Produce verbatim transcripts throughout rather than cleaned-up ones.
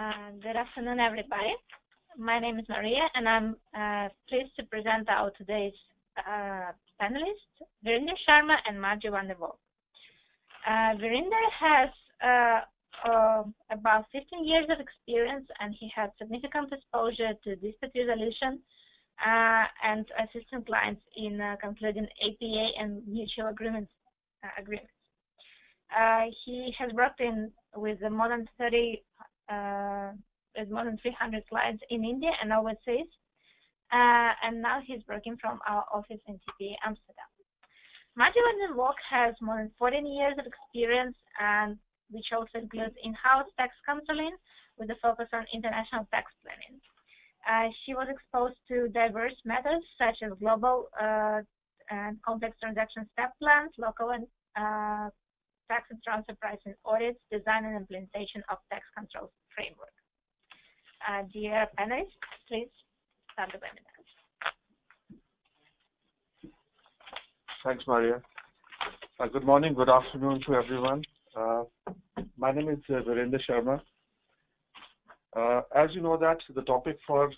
Uh, good afternoon, everybody. My name is Maria, and I'm uh, pleased to present our today's uh, panelists, Virinder Sharma and Margie van der Waal. Uh, Virinder has uh, uh, about fifteen years of experience, and he has significant exposure to dispute resolution uh, and assisting clients in uh, concluding A P A and mutual agreements. Uh, agreements. Uh, he has worked in with more than thirty. Uh, with more than three hundred clients in India and overseas, uh, and now he's working from our office in T P, Amsterdam. Margie van der Waal has more than fourteen years of experience, and which also includes in-house tax counseling with a focus on international tax planning. Uh, she was exposed to diverse methods such as global uh, and complex transaction step plans, local and uh, tax and transfer pricing audits, design and implementation of tax control framework. Uh, dear panelists, please start the webinar. Thanks, Maria. Uh, good morning, good afternoon to everyone. Uh, my name is uh, Virinder Sharma. Uh, as you know that the topic for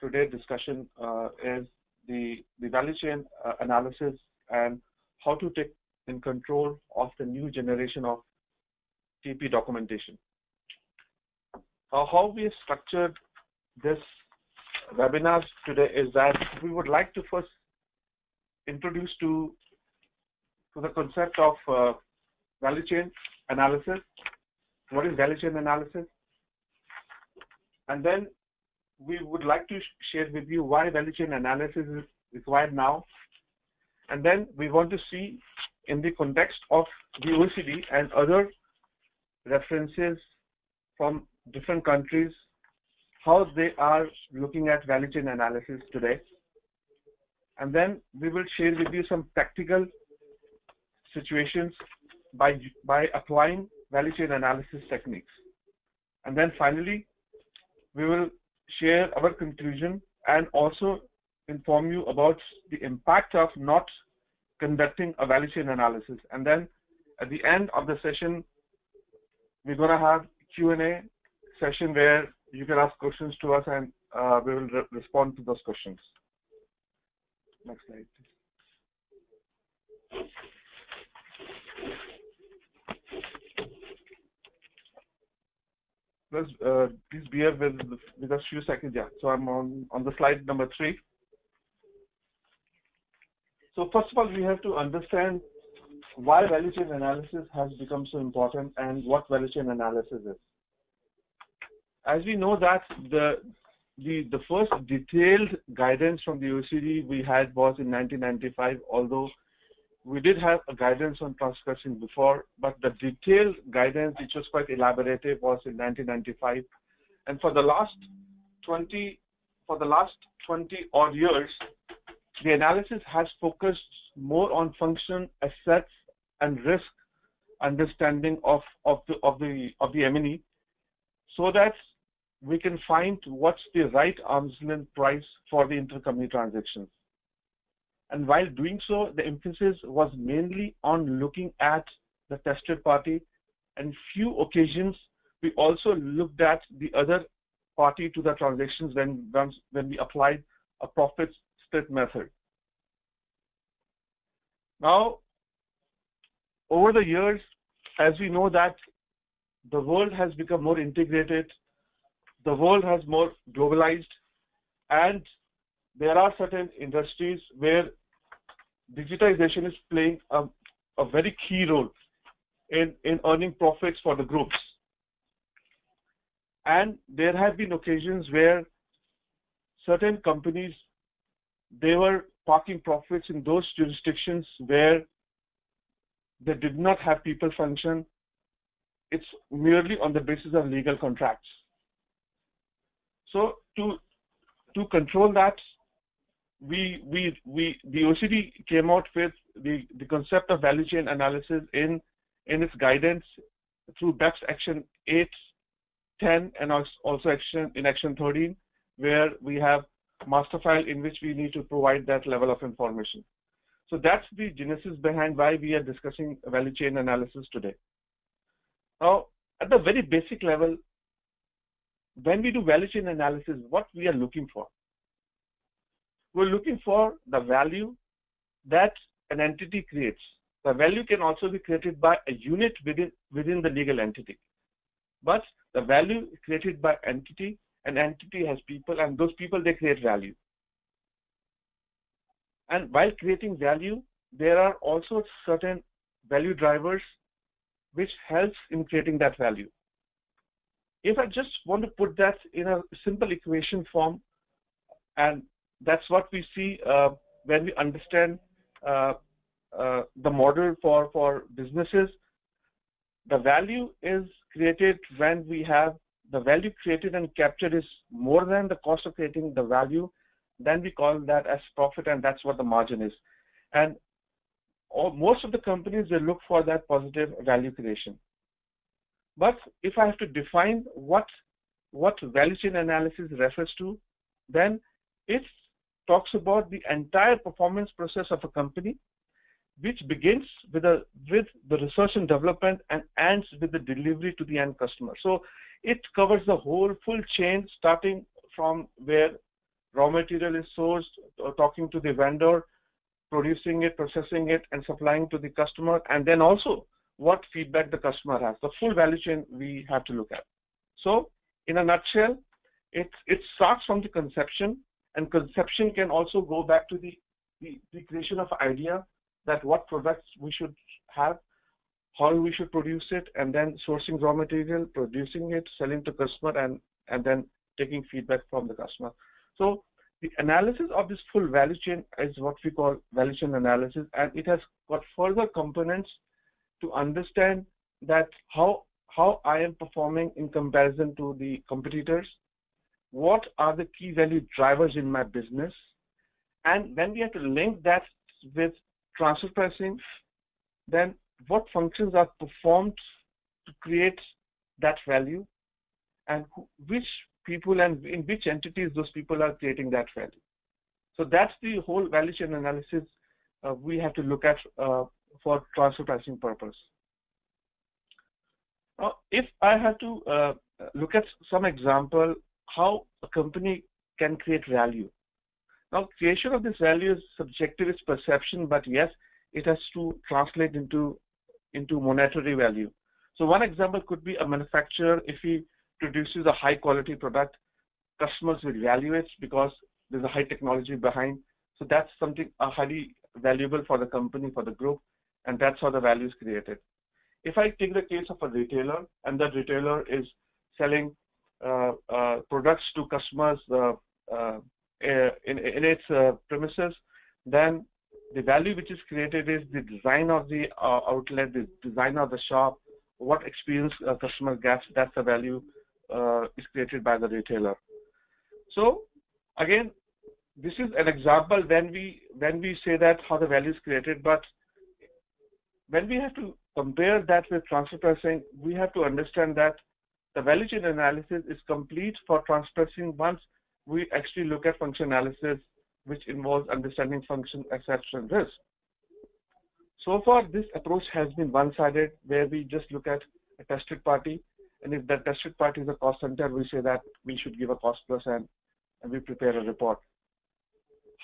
today's discussion uh, is the, the value chain uh, analysis and how to take in control of the new generation of T P documentation. Uh, how we have structured this webinar today is that we would like to first introduce to, to the concept of uh, value chain analysis. What is value chain analysis? And then we would like to share with you why value chain analysis is required now. And then we want to see in the context of the O E C D and other references from different countries, how they are looking at value chain analysis today. And then we will share with you some practical situations by, by applying value chain analysis techniques. And then finally, we will share our conclusion and also inform you about the impact of not conducting a value chain analysis. And then at the end of the session, we're going to have Q and A session where you can ask questions to us, and uh, we will re respond to those questions. Next slide, please. Let's, uh, please bear with, with us few seconds. Yeah, so I'm on, on the slide number three. So first of all, we have to understand why value chain analysis has become so important and what value chain analysis is. As we know that the, the, the first detailed guidance from the O E C D we had was in nineteen ninety-five, although we did have a guidance on transcretion before, but the detailed guidance, which was quite elaborative, was in nineteen ninety-five. And for the last twenty, for the last twenty odd years, the analysis has focused more on function, assets, and risk understanding of, of the of the of the M N E, so that we can find what's the right arm's length price for the intercompany transactions. And while doing so, the emphasis was mainly on looking at the tested party, and few occasions we also looked at the other party to the transactions when when we applied a profits split method. Now, over the years, as we know that the world has become more integrated, the world has more globalized, and there are certain industries where digitization is playing a, a very key role in, in earning profits for the groups. And there have been occasions where certain companies, they were parking profits in those jurisdictions where they did not have people function. It's merely on the basis of legal contracts. So to, to control that, we, we, we, the O E C D came out with the, the concept of value chain analysis in, in its guidance through B E P S Action eight, ten, and also action, in Action thirteen, where we have master file in which we need to provide that level of information. So that's the genesis behind why we are discussing value chain analysis today. Now, at the very basic level, when we do value chain analysis, what we are looking for? We're looking for the value that an entity creates. The value can also be created by a unit within, within the legal entity. But the value is created by entity, an entity has people, and those people, they create value. And while creating value, there are also certain value drivers which helps in creating that value. If I just want to put that in a simple equation form, and that's what we see uh, when we understand uh, uh, the model for, for businesses. The value is created when we have the value created and captured is more than the cost of creating the value, then we call that as profit, and that's what the margin is. And all, most of the companies, they look for that positive value creation. But if I have to define what, what value chain analysis refers to, then it talks about the entire performance process of a company, which begins with, a, with the research and development and ends with the delivery to the end customer. So it covers the whole full chain, starting from where raw material is sourced, or talking to the vendor, producing it, processing it, and supplying to the customer, and then also what feedback the customer has. The full value chain we have to look at. So in a nutshell, it, it starts from the conception, and conception can also go back to the, the, the creation of idea, that what products we should have, how we should produce it, and then sourcing raw material, producing it, selling to customer, and, and then taking feedback from the customer. So the analysis of this full value chain is what we call value chain analysis, and it has got further components to understand that how, how I am performing in comparison to the competitors, what are the key value drivers in my business, and then we have to link that with transfer pricing, then what functions are performed to create that value, and who, which people and in which entities those people are creating that value. So that's the whole value chain analysis uh, we have to look at uh, for transfer pricing purpose. Now, if I have to uh, look at some example, how a company can create value. Now, creation of this value is subjective, it's perception, but yes, it has to translate into, into monetary value. So one example could be a manufacturer. If he produces a high quality product, customers will value it because there's a high technology behind. So that's something uh, highly valuable for the company, for the group, and that's how the value is created. If I take the case of a retailer, and that retailer is selling uh, uh, products to customers uh, uh, Uh, in, in its uh, premises, then the value which is created is the design of the uh, outlet, the design of the shop, what experience uh, customer gets. That's the value uh, is created by the retailer. So again, this is an example when we when we say that how the value is created, but when we have to compare that with transfer pricing, we have to understand that the value chain analysis is complete for transfer pricing once we actually look at function analysis, which involves understanding function, exception, risk. So far, this approach has been one-sided, where we just look at a tested party, and if that tested party is a cost center, we say that we should give a cost plus, and, and we prepare a report.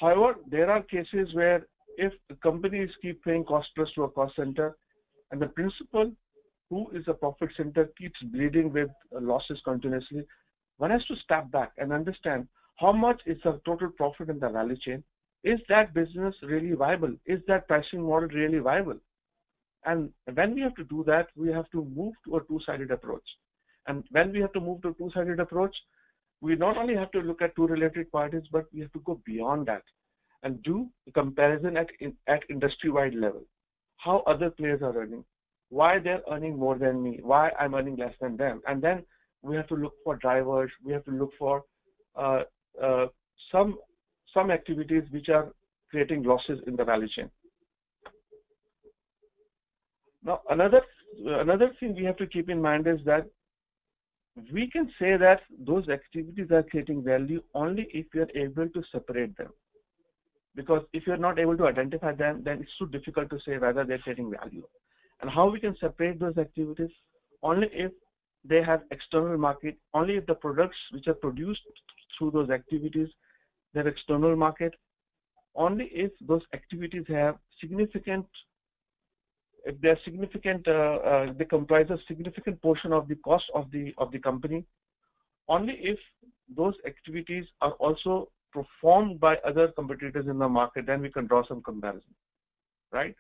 However, there are cases where if the companies keep paying cost plus to a cost center, and the principal, who is a profit center, keeps bleeding with losses continuously, one has to step back and understand how much is the total profit in the value chain. Is that business really viable? Is that pricing model really viable? And when we have to do that, we have to move to a two-sided approach. And when we have to move to a two-sided approach, we not only have to look at two related parties, but we have to go beyond that and do a comparison at, in, at industry-wide level. How other players are earning, why they're earning more than me, why I'm earning less than them. And then we have to look for drivers, we have to look for uh, uh, some, some activities which are creating losses in the value chain. Now, another, another thing we have to keep in mind is that we can say that those activities are creating value only if you are able to separate them. Because if you're not able to identify them, then it's too difficult to say whether they're creating value. And how we can separate those activities? Only if they have external market only if the products which are produced through those activities, they have external market only if those activities have significant, if they are significant, uh, uh, they comprise a significant portion of the cost of the of the company, only if those activities are also performed by other competitors in the market, then we can draw some comparison, right?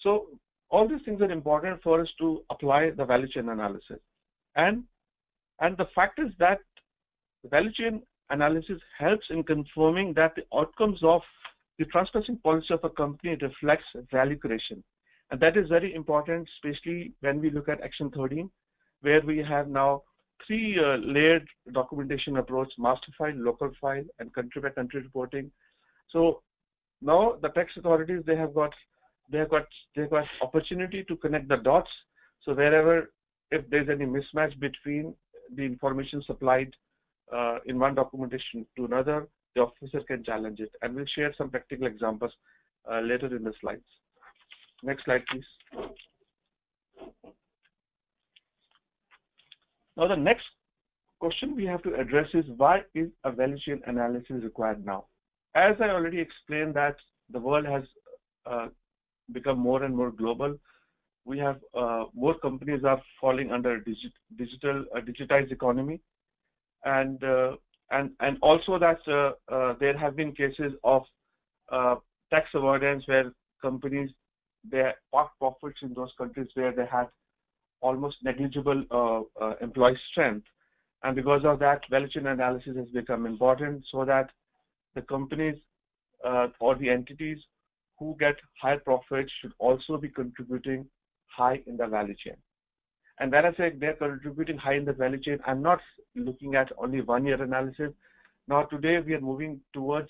So all these things are important for us to apply the value chain analysis, and and the fact is that the value chain analysis helps in confirming that the outcomes of the transparency policy of a company reflects value creation. And that is very important, especially when we look at Action thirteen, where we have now three uh, layered documentation approach: master file, local file, and country by country reporting. So now the tax authorities, they have got they have got they have got opportunity to connect the dots. So wherever if there's any mismatch between the information supplied uh, in one documentation to another, the officer can challenge it. And we'll share some practical examples uh, later in the slides. Next slide, please. Now the next question we have to address is, why is a value chain analysis required now? As I already explained, that the world has uh, become more and more global. We have uh, more companies are falling under digit, digital uh, digitized economy, and uh, and and also that uh, uh, there have been cases of uh, tax avoidance where companies, they park profits in those countries where they had almost negligible uh, uh, employee strength, and because of that, value chain analysis has become important, so that the companies uh, or the entities who get high profits should also be contributing high in the value chain. And when I say they're contributing high in the value chain, I'm not looking at only one-year analysis. Now today we are moving towards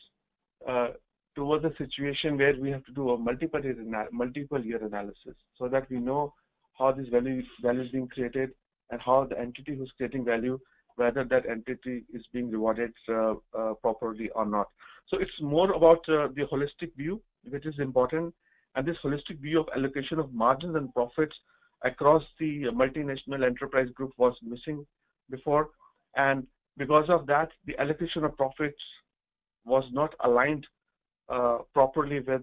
uh, towards a situation where we have to do a multiple year, multiple year analysis, so that we know how this value, value is being created and how the entity who's creating value, whether that entity is being rewarded uh, uh, properly or not. So it's more about uh, the holistic view, which is important, and this holistic view of allocation of margins and profits across the multinational enterprise group was missing before, and because of that, the allocation of profits was not aligned uh, properly with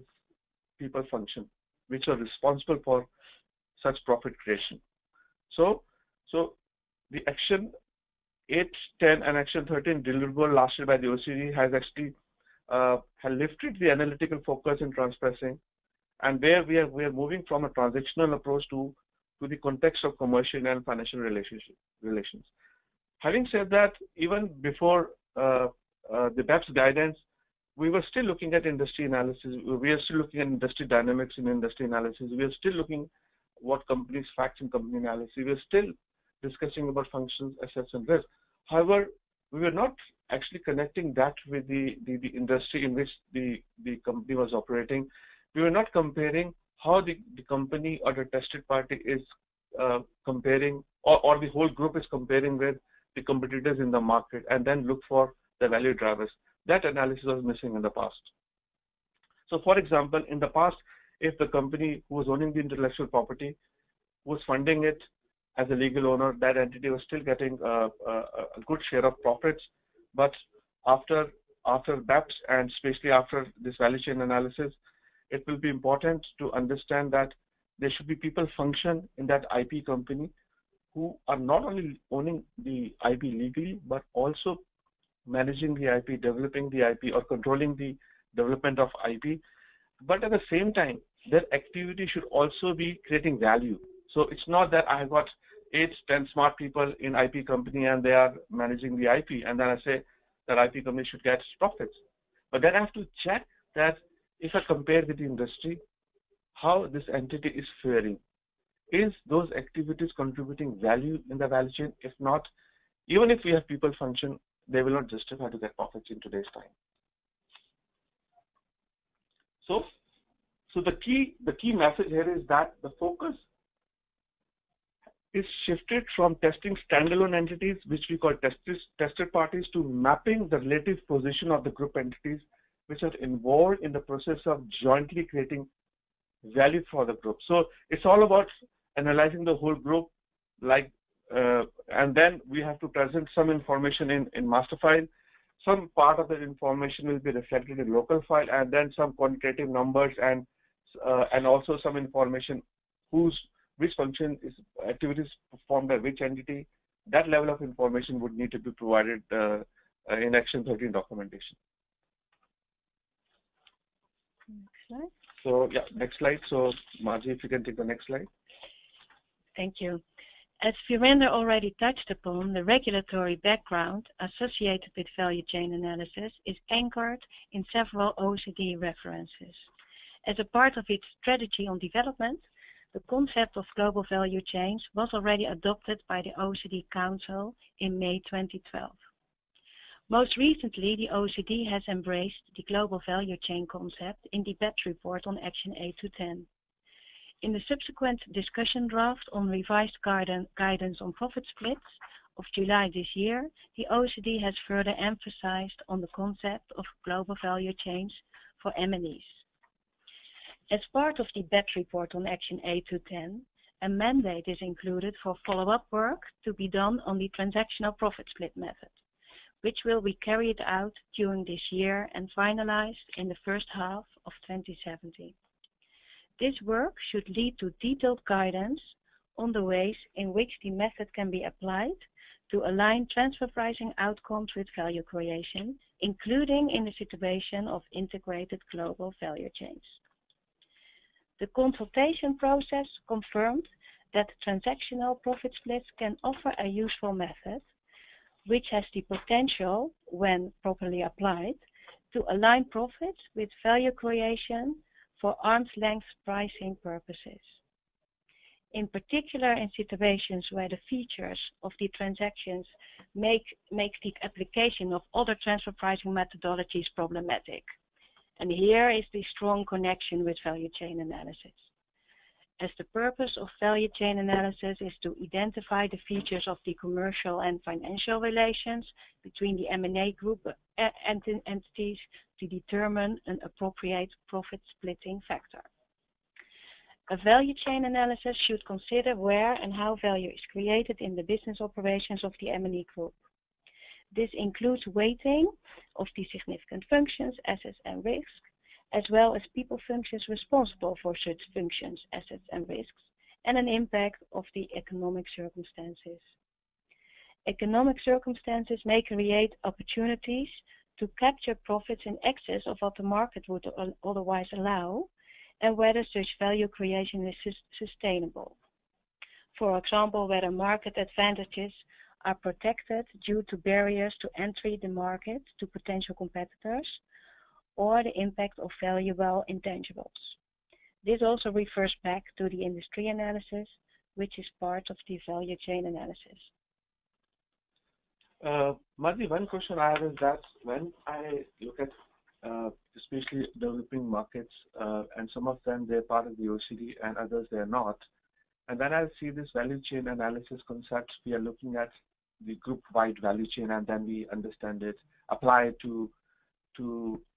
people function, which are responsible for such profit creation. So, so the Action eight, ten, and Action thirteen deliverable last year by the O E C D has actually uh, has lifted the analytical focus in transparency, and there we are we are moving from a transactional approach to to the context of commercial and financial relationship relations. Having said that, even before uh, uh, the B E P S guidance, we were still looking at industry analysis. We are still looking at industry dynamics in industry analysis. We are still looking what companies facts in company analysis. We are still discussing about functions, assets, and risk. However, we were not actually connecting that with the, the, the industry in which the, the company was operating. We were not comparing how the, the company or the tested party is uh, comparing, or, or the whole group is comparing with the competitors in the market, and then look for the value drivers. That analysis was missing in the past. So for example, in the past, if the company who was owning the intellectual property was funding it as a legal owner, that entity was still getting a, a, a good share of profits. But after after B E P S, and especially after this value chain analysis, it will be important to understand that there should be people function in that I P company who are not only owning the I P legally, but also managing the I P, developing the I P, or controlling the development of I P. But at the same time, their activity should also be creating value. So it's not that I have got eight, ten smart people in I P company and they are managing the I P, and then I say that I P company should get profits. But then I have to check that if I compare with the industry, how this entity is faring. Is those activities contributing value in the value chain? If not, even if we have people function, they will not justify to get profits in today's time. So, so the key the key message here is that the focus is shifted from testing standalone entities, which we call tested tested parties, to mapping the relative position of the group entities which are involved in the process of jointly creating value for the group. So it's all about analyzing the whole group, like uh, and then we have to present some information in, in master file. Some part of that information will be reflected in local file, and then some quantitative numbers and uh, and also some information whose which function is activities performed by which entity. That level of information would need to be provided uh, in Action thirteen documentation. Next slide. So yeah, next slide. So Margie, if you can take the next slide. Thank you. As Virinder already touched upon, the regulatory background associated with value chain analysis is anchored in several O E C D references. As a part of its strategy on development, the concept of global value chains was already adopted by the O E C D Council in May twenty twelve. Most recently, the O E C D has embraced the global value chain concept in the B E P S report on Action eight to ten. In the subsequent discussion draft on revised guidance on profit splits of July this year, the O E C D has further emphasized on the concept of global value chains for M N Es. As part of the B E P S report on Action eight to ten, a mandate is included for follow-up work to be done on the transactional profit split method, which will be carried out during this year and finalized in the first half of twenty seventeen. This work should lead to detailed guidance on the ways in which the method can be applied to align transfer pricing outcomes with value creation, including in the situation of integrated global value chains. The consultation process confirmed that transactional profit splits can offer a useful method which has the potential, when properly applied, to align profits with value creation for arm's length pricing purposes. In particular, in situations where the features of the transactions make, make the application of other transfer pricing methodologies problematic. And here is the strong connection with value chain analysis. As the purpose of value chain analysis is to identify the features of the commercial and financial relations between the M and A group and entities to determine an appropriate profit splitting factor. A value chain analysis should consider where and how value is created in the business operations of the M and E group. This includes weighting of the significant functions, assets and risks, as well as people functions responsible for such functions, assets and risks, and an impact of the economic circumstances. Economic circumstances may create opportunities to capture profits in excess of what the market would otherwise allow, and whether such value creation is sustainable. For example, whether market advantages are protected due to barriers to entry the market to potential competitors, or the impact of valuable intangibles. This also refers back to the industry analysis, which is part of the value chain analysis. Uh, Margie, one question I have is that when I look at uh, especially developing markets, uh, and some of them they're part of the O E C D and others they're not, and when I see this value chain analysis concepts, we are looking at the group-wide value chain and then we understand it, apply it to To,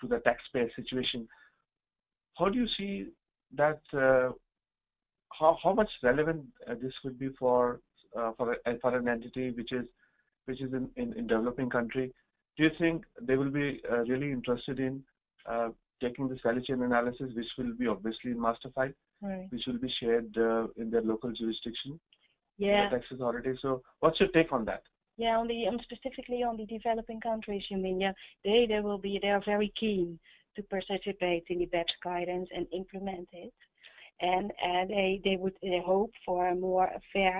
to the taxpayer situation. How do you see that? Uh, how how much relevant uh, this would be for uh, for a, for an entity which is which is in, in in developing country? Do you think they will be uh, really interested in uh, taking this value chain analysis, which will be obviously in master file, right, which will be shared uh, in their local jurisdiction, yeah, the tax authority? So, what's your take on that? Yeah, on the, um, specifically on the developing countries, you mean, yeah, they, they will be, they are very keen to participate in the B E P S guidance and implement it. And uh, they, they would they hope for a more fair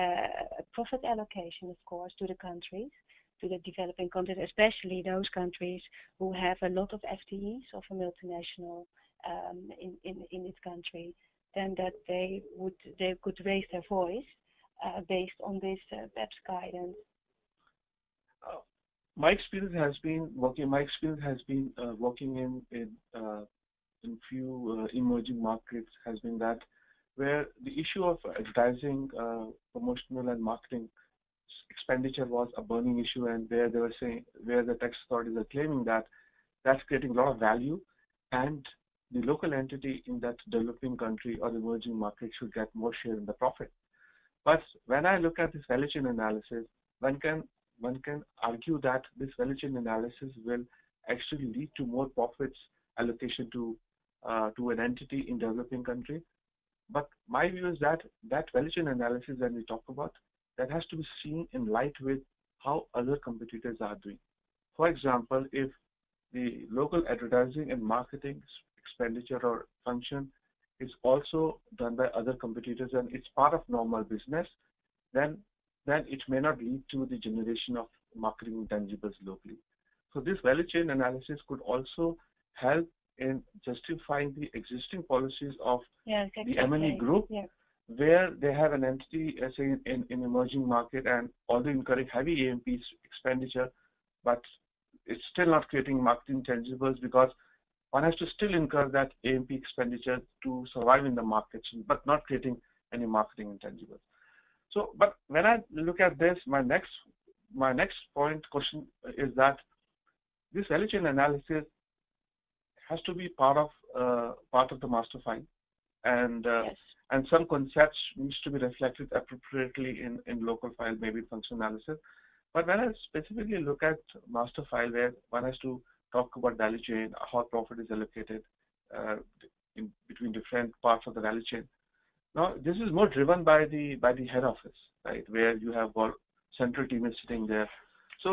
uh, profit allocation, of course, to the countries, to the developing countries, especially those countries who have a lot of F T Es of a multinational um, in, in, in its country, then that they, would, they could raise their voice Uh, based on this uh, B E P S guidance. Uh, my experience has been working. My experience has been uh, working in in, uh, in few uh, emerging markets has been that where the issue of advertising, uh, promotional, and marketing expenditure was a burning issue, and where they were saying where the tax authorities are claiming that that's creating a lot of value, and the local entity in that developing country or emerging market should get more share in the profit. But When I look at this valuation analysis, one can one can argue that this valuation analysis will actually lead to more profits allocation to uh, to an entity in developing country. But my view is that that valuation analysis that we talk about, that has to be seen in light with how other competitors are doing. For example, if the local advertising and marketing expenditure or function is also done by other competitors and it's part of normal business, then then it may not lead to the generation of marketing intangibles locally. So this value chain analysis could also help in justifying the existing policies of yeah, exactly. the M N E group, yeah. where they have an entity, uh, say, in in emerging market, and although incurring heavy A M P expenditure, but it's still not creating marketing intangibles, because one has to still incur that A M P expenditure to survive in the markets, but not creating any marketing intangibles. So, but when I look at this, my next my next point question is that this value chain analysis has to be part of uh, part of the master file, and uh, yes. and some concepts needs to be reflected appropriately in in local file, maybe functional analysis. But when I specifically look at master file, where one has to talk about value chain, how profit is allocated uh, in between different parts of the value chain. Now, this is more driven by the by the head office, right, where you have got central team is sitting there. So,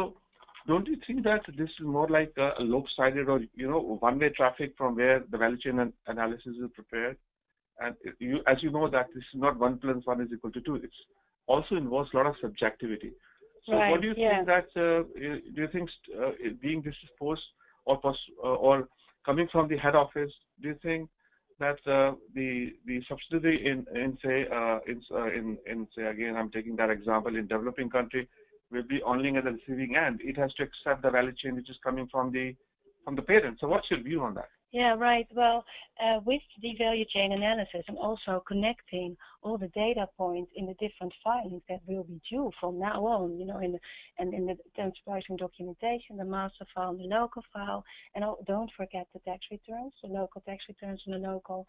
don't you think that this is more like a, a lopsided or you know one-way traffic from where the value chain an analysis is prepared? And you, as you know, that this is not one plus one is equal to two. It's also involves a lot of subjectivity. So, right, what do you yeah. think that uh, do you think uh, being disposed or uh, or coming from the head office, do you think that uh, the the subsidiary in in say uh, in, uh, in in say again I'm taking that example in developing country will be only at the receiving end? It has to accept the value chain which is coming from the from the parent. So what's your view on that? Yeah, right. Well, uh, with the value chain analysis and also connecting all the data points in the different filings that will be due from now on, you know, in the, and in the terms pricing documentation, the master file, the local file, and all, don't forget the tax returns, the local tax returns and the local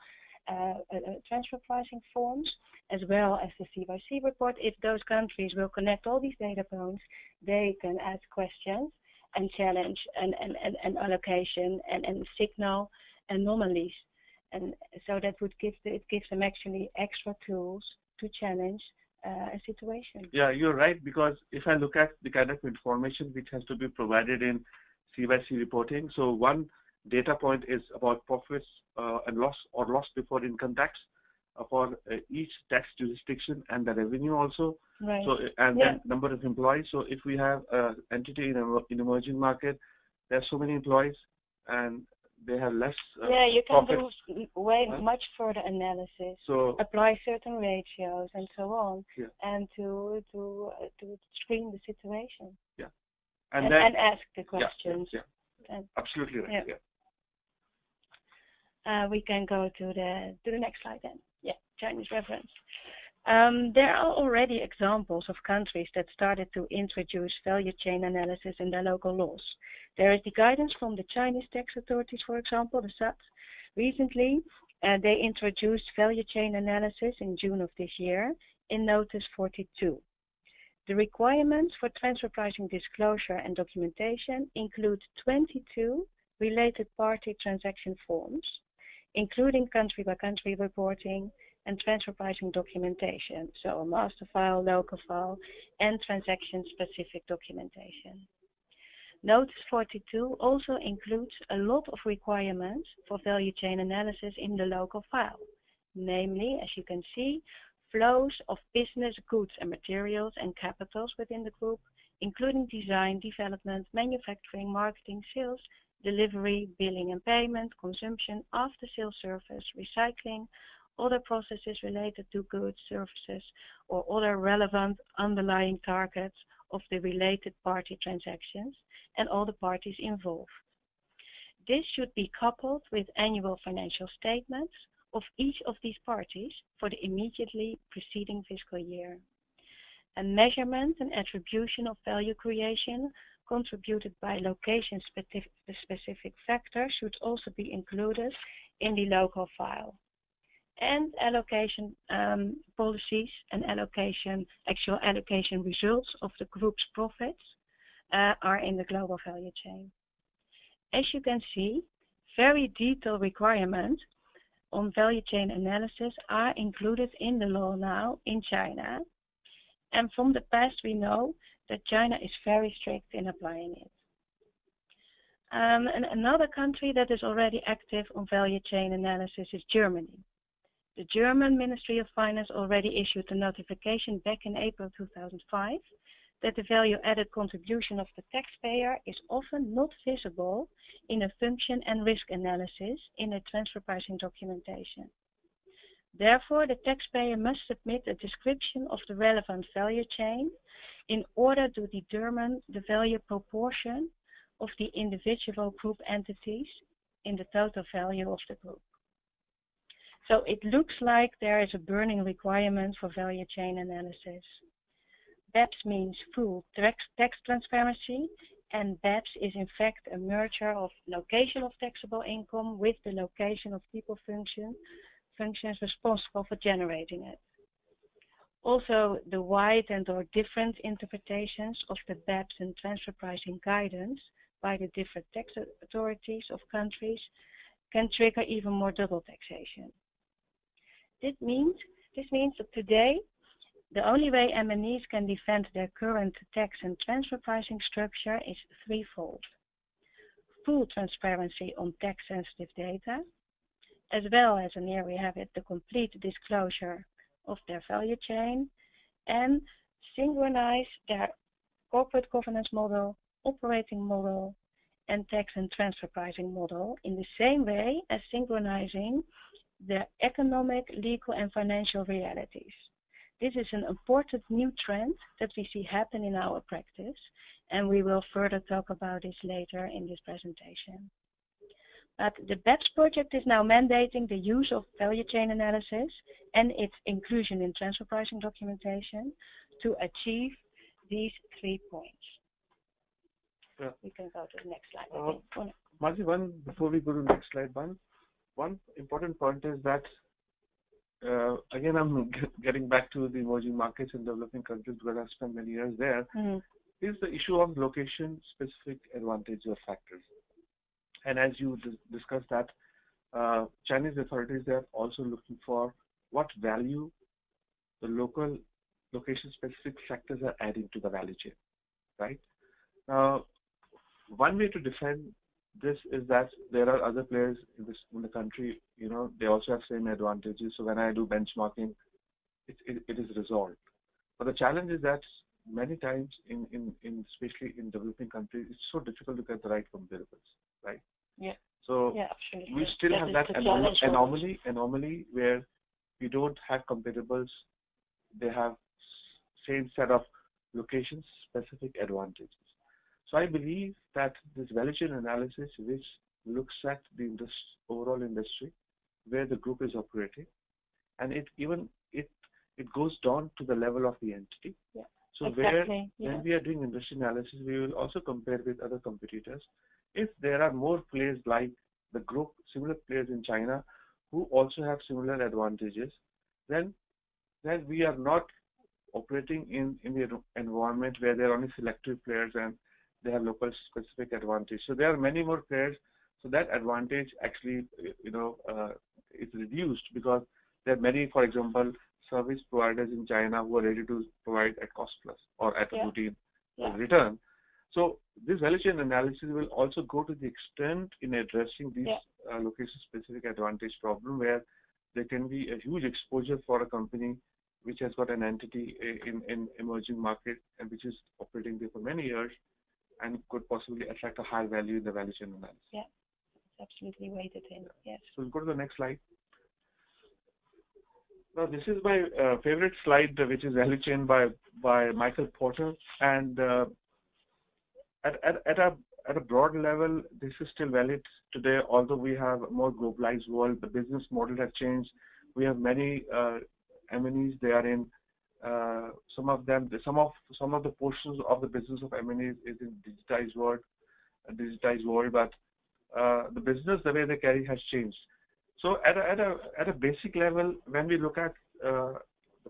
uh, uh, transfer pricing forms, as well as the C Y C report. If those countries will connect all these data points, they can ask questions and challenge and, and, and, and allocation and, and signal anomalies, and so that would give the, it gives them actually extra tools to challenge uh, a situation. Yeah, you're right, because if I look at the kind of information which has to be provided in C B C reporting, so one data point is about profits uh, and loss or loss before income tax for uh, each tax jurisdiction, and the revenue also. Right. So and yeah. then number of employees. So if we have an uh, entity in a, in emerging market, there's so many employees and they have less. Uh, yeah, you can profits. do way huh? much further analysis. So apply certain ratios and so on, yeah. and to to uh, to screen the situation. Yeah, and and, then, and ask the questions. Yeah, yeah, yeah. absolutely right. Yeah. yeah. Uh, we can go to the to the next slide then. Yeah, Chinese reference. Um, there are already examples of countries that started to introduce value chain analysis in their local laws. There is the guidance from the Chinese tax authorities, for example, the S A T. Recently, uh, they introduced value chain analysis in June of this year in Notice forty-two. The requirements for transfer pricing disclosure and documentation include twenty-two related party transaction forms, including country-by-country reporting and transfer pricing documentation, so a master file, local file, and transaction-specific documentation. Notice forty-two also includes a lot of requirements for value chain analysis in the local file, namely, as you can see, flows of business goods and materials and capitals within the group, including design, development, manufacturing, marketing, sales, delivery, billing and payment, consumption, after-sales service, recycling, other processes related to goods, services, or other relevant underlying targets of the related party transactions and all the parties involved. This should be coupled with annual financial statements of each of these parties for the immediately preceding fiscal year. A measurement and attribution of value creation contributed by location-specific factors should also be included in the local file. and allocation um, policies and allocation, actual allocation results of the group's profits uh, are in the global value chain. As you can see, very detailed requirements on value chain analysis are included in the law now in China. And from the past, we know that China is very strict in applying it. Um, and another country that is already active on value chain analysis is Germany. The German Ministry of Finance already issued a notification back in April two thousand five that the value-added contribution of the taxpayer is often not visible in a function and risk analysis in a transfer pricing documentation. Therefore, the taxpayer must submit a description of the relevant value chain in order to determine the value proportion of the individual group entities in the total value of the group. So it looks like there is a burning requirement for value chain analysis. B E P S means full tax transparency, and B E P S is in fact a merger of location of taxable income with the location of people function, functions responsible for generating it. Also, the wide and or different interpretations of the B E P S and transfer pricing guidance by the different tax authorities of countries can trigger even more double taxation. This means, this means that today, the only way M N Es can defend their current tax and transfer pricing structure is threefold. Full transparency on tax-sensitive data, as well as, and here we have it, the complete disclosure of their value chain, and synchronize their corporate governance model, operating model, and tax and transfer pricing model in the same way as synchronizing the economic, legal, and financial realities. This is an important new trend that we see happen in our practice, and we will further talk about this later in this presentation. But the B E P S project is now mandating the use of value chain analysis and its inclusion in transfer pricing documentation to achieve these three points. Yeah. We can go to the next slide. Uh, oh, no. Margie, one, before we go to the next slide, one, one important point is that, uh, again, I'm getting back to the emerging markets and developing countries because I spent many years there, mm-hmm. is the issue of location-specific advantages or factors. And as you discussed that, uh, Chinese authorities, they are also looking for what value the local location-specific sectors are adding to the value chain, right? Now, one way to defend this is that there are other players in, this, in the country, you know, they also have same advantages. So when I do benchmarking, it, it, it is resolved. But the challenge is that many times, in, in, in especially in developing countries, it's so difficult to get the right comparables, right? Yeah. So yeah, we still that have that anom anomaly, anomaly where we don't have comparables. They have same set of location-specific advantages. So I believe that this value chain analysis, which looks at the industry, overall industry, where the group is operating, and it even it it goes down to the level of the entity. Yeah. So exactly. where yeah. when we are doing industry analysis, we will also compare with other competitors. If there are more players like the group, similar players in China, who also have similar advantages, then then we are not operating in in the environment where there are only selective players and they have local specific advantage. So there are many more players. So that advantage actually, you know, uh, is reduced because there are many, for example, service providers in China who are ready to provide at cost plus or at yeah. a routine yeah. return. So this value chain analysis will also go to the extent in addressing these yeah. uh, location-specific advantage problem, where there can be a huge exposure for a company which has got an entity in in emerging market and which is operating there for many years, and could possibly attract a high value in the value chain analysis. Yeah, it's absolutely weighted in. Yes. So we'll go to the next slide. Now this is my uh, favorite slide, which is value chain by by Michael Porter, and uh, at at at a at a broad level, this is still valid today. Although we have a more globalized world, the business model has changed. We have many uh, M N Es. They are in. Uh, some of them, some of some of the portions of the business of M N Es is in digitized world, digitized world. But uh, the business, the way they carry, has changed. So at a, at a, at a basic level, when we look at uh,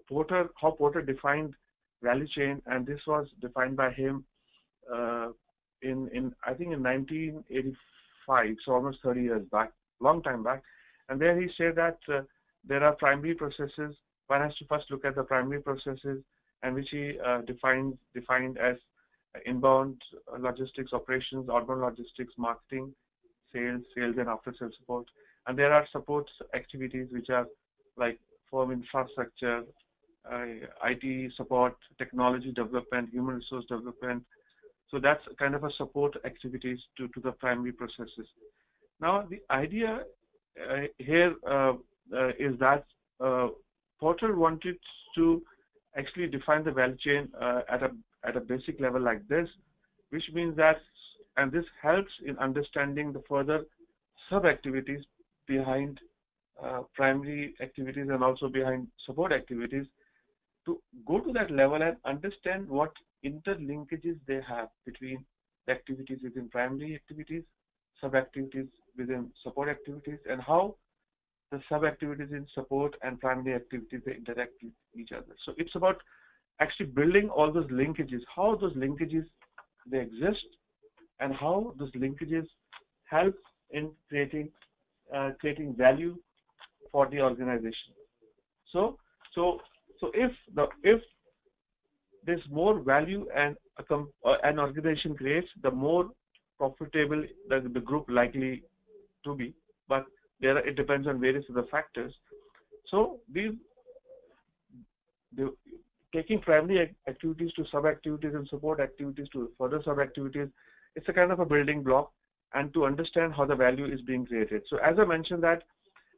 Porter, how Porter defined value chain, and this was defined by him uh, in, in I think in nineteen eighty-five, so almost thirty years back, long time back. And there he said that uh, there are primary processes. One has to first look at the primary processes, and which he uh, defined, defined as inbound logistics operations, outbound logistics, marketing, sales, sales and after sales support. And there are support activities which are like firm infrastructure, uh, I T support, technology development, human resource development. So that's kind of a support activities to, to the primary processes. Now the idea uh, here uh, uh, is that uh, Porter wanted to actually define the value chain uh, at a at a basic level like this, which means that, and this helps in understanding the further sub-activities behind uh, primary activities and also behind support activities, to go to that level and understand what interlinkages they have between the activities within primary activities, sub-activities within support activities, and how the sub-activities in support and primary activities, they interact with each other. So it's about actually building all those linkages, how those linkages, they exist, and how those linkages help in creating uh, creating value for the organization. So so so if the if there's more value and a, uh, an organization creates, the more profitable the, the group likely to be. But there are, it depends on various other factors. So these the taking primary activities to sub-activities and support activities to further sub-activities, it's a kind of a building block, and to understand how the value is being created. So as I mentioned that,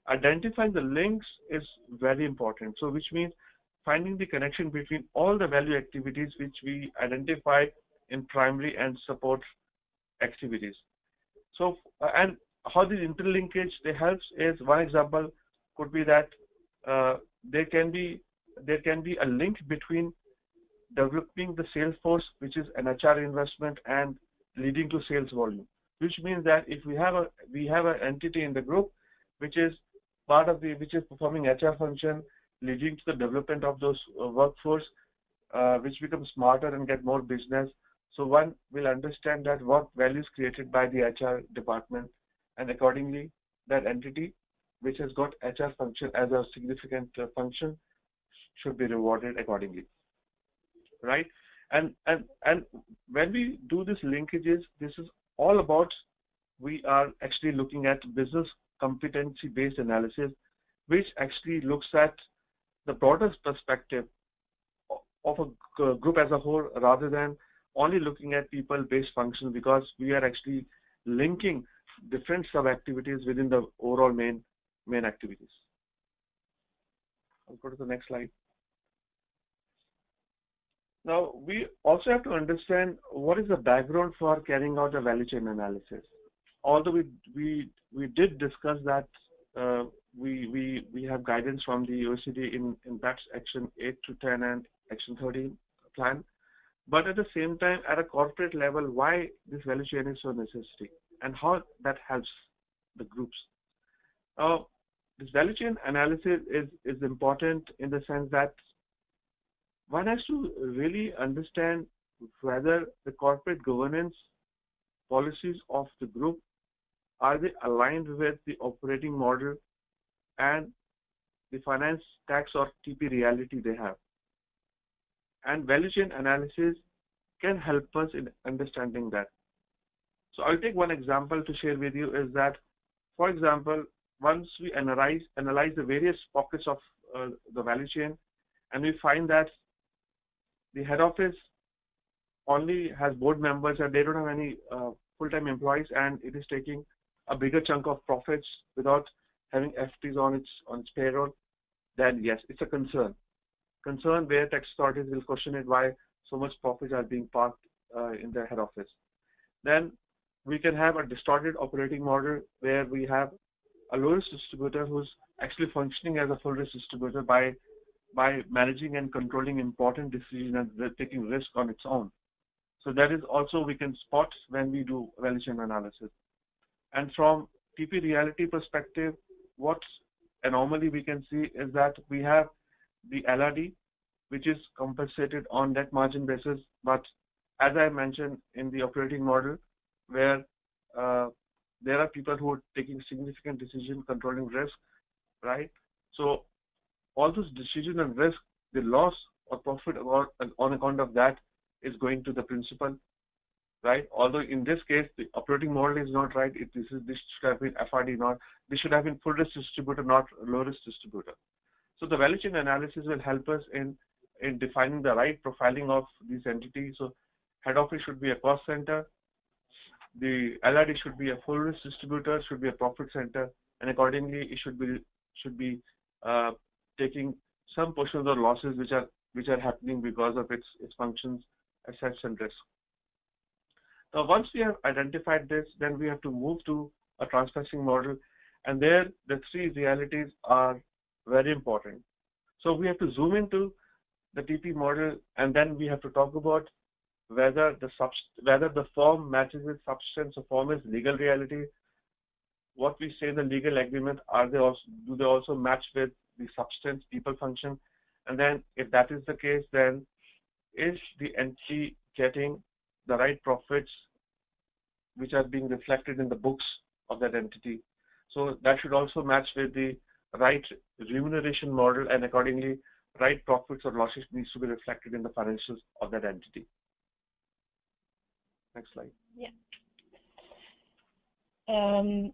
identifying the links is very important. So which means finding the connection between all the value activities which we identify in primary and support activities. So, and how this interlinkage, they helps is, one example could be that uh, there can be there can be a link between developing the sales force, which is an H R investment, and leading to sales volume, which means that if we have a we have an entity in the group which is part of the which is performing H R function, leading to the development of those uh, workforce, uh, which becomes smarter and get more business. So one will understand that what value is created by the H R department, and accordingly that entity which has got H R function as a significant uh, function should be rewarded accordingly, right? And and and when we do these linkages, this is all about, we are actually looking at business competency-based analysis, which actually looks at the broader perspective of a group as a whole, rather than only looking at people-based functions, because we are actually linking different sub-activities within the overall main main activities. I'll go to the next slide. Now, we also have to understand what is the background for carrying out a value chain analysis. Although we we we did discuss that uh, we we we have guidance from the O E C D in in B E P S Action eight to ten and Action thirteen plan, but at the same time, at a corporate level, why this value chain is so necessary and how that helps the groups. Uh, this value chain analysis is is important in the sense that one has to really understand whether the corporate governance policies of the group, are they aligned with the operating model and the finance, tax or T P reality they have. And value chain analysis can help us in understanding that. So I'll take one example to share with you, is that, for example, once we analyze, analyze the various pockets of uh, the value chain, and we find that the head office only has board members and they don't have any uh, full-time employees, and it is taking a bigger chunk of profits without having F T Es on its on its payroll, then yes, it's a concern. Concern where tax authorities will question it, why so much profits are being parked uh, in the head office. Then we can have a distorted operating model where we have a low-risk distributor who's actually functioning as a full-risk distributor by by managing and controlling important decisions and taking risk on its own. So that is also we can spot when we do value chain analysis. And from T P reality perspective, what's anomaly we can see is that we have the L R D, which is compensated on net margin basis, but as I mentioned in the operating model, where uh, there are people who are taking significant decision, controlling risk, right? So all those decision and risk, the loss or profit or on account of that is going to the principal, right? Although in this case the operating model is not right. It, this is this should have been F R D not. This should have been full risk distributor, not low risk distributor. So the value chain analysis will help us in in defining the right profiling of these entities. So head office should be a cost center. The L R D should be a full risk distributor, should be a profit center, and accordingly it should be should be uh, taking some portion of the losses which are which are happening because of its its functions, assets and risk. Now once we have identified this, then we have to move to a transparency model, and there the three realities are very important. So we have to zoom into the T P model, and then we have to talk about whether the whether the form matches its substance. So form is legal reality. What we say in the legal agreement, are they also do they also match with the substance, people function? And then if that is the case, then is the entity getting the right profits which are being reflected in the books of that entity? So that should also match with the right remuneration model, and accordingly right profits or losses needs to be reflected in the financials of that entity. Next slide. Yeah. Um,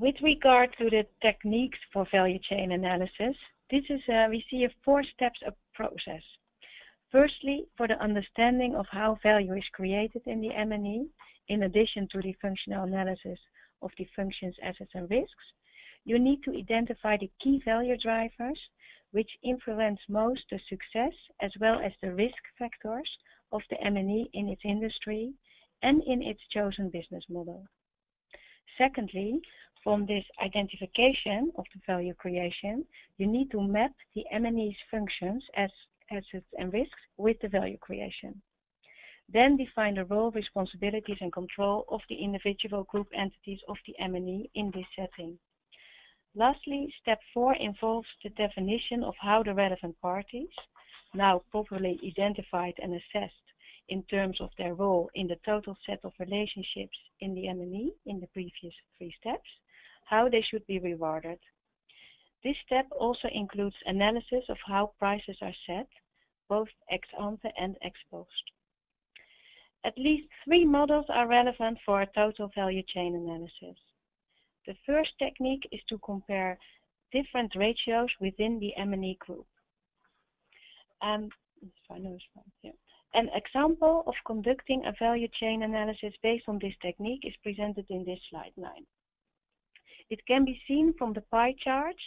with regard to the techniques for value chain analysis, this is uh, we see a four steps of process. Firstly, for the understanding of how value is created in the M N E, in addition to the functional analysis of the functions, assets and risks, you need to identify the key value drivers which influence most the success as well as the risk factors of the M N E in its industry and in its chosen business model. Secondly, from this identification of the value creation, you need to map the M N E's functions as assets and risks with the value creation. Then define the role, responsibilities and control of the individual group entities of the M N E in this setting. Lastly, step four involves the definition of how the relevant parties, now properly identified and assessed in terms of their role in the total set of relationships in the M N E in the previous three steps, how they should be rewarded. This step also includes analysis of how prices are set, both ex ante and ex post. At least three models are relevant for a total value chain analysis. The first technique is to compare different ratios within the M N E group. Um, An example of conducting a value chain analysis based on this technique is presented in this slide nine. It can be seen from the pie charts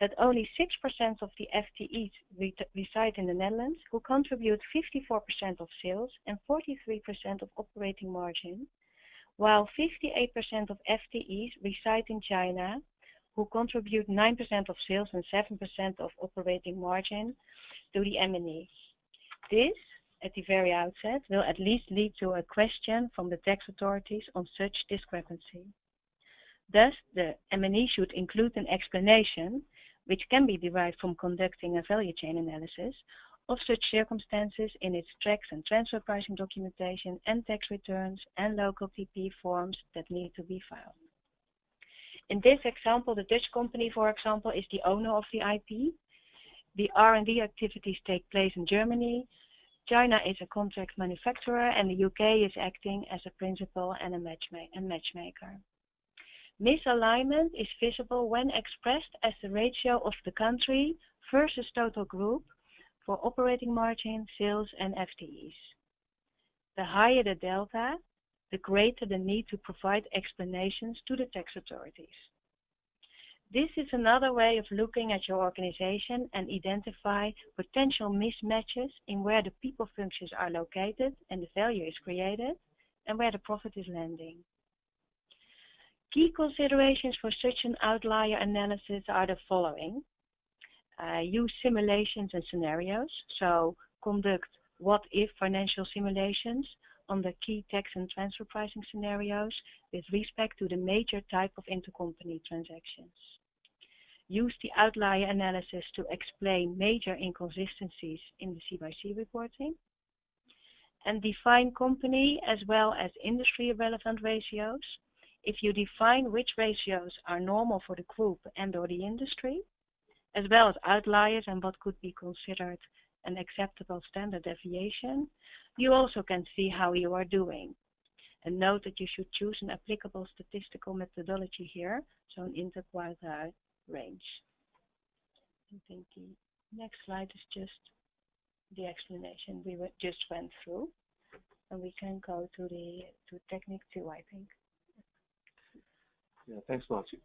that only six percent of the F T Es reside in the Netherlands, who contribute fifty-four percent of sales and forty-three percent of operating margin, while fifty-eight percent of F T Es reside in China, who contribute nine percent of sales and seven percent of operating margin to the M N E. This, at the very outset, will at least lead to a question from the tax authorities on such discrepancy. Thus, the M N E should include an explanation, which can be derived from conducting a value chain analysis, of such circumstances in its tax and transfer pricing documentation and tax returns and local T P forms that need to be filed. In this example, the Dutch company, for example, is the owner of the I P. The R and D activities take place in Germany. China is a contract manufacturer, and the U K is acting as a principal and a matchmaker. Misalignment is visible when expressed as the ratio of the country versus total group for operating margin, sales, and F T Es. The higher the delta, the greater the need to provide explanations to the tax authorities. This is another way of looking at your organization and identify potential mismatches in where the people functions are located and the value is created and where the profit is landing. Key considerations for such an outlier analysis are the following. Uh, use simulations and scenarios, so conduct what-if financial simulations on the key tax and transfer pricing scenarios with respect to the major type of intercompany transactions. used the outlier analysis to explain major inconsistencies in the C by C reporting, and define company as well as industry relevant ratios. If you define which ratios are normal for the group and or the industry, as well as outliers and what could be considered an acceptable standard deviation, you also can see how you are doing. And note that you should choose an applicable statistical methodology here, so an interquartile range. I think the next slide is just the explanation we just went through, and we can go to the to technique two, I think. Yeah, thanks, Margie.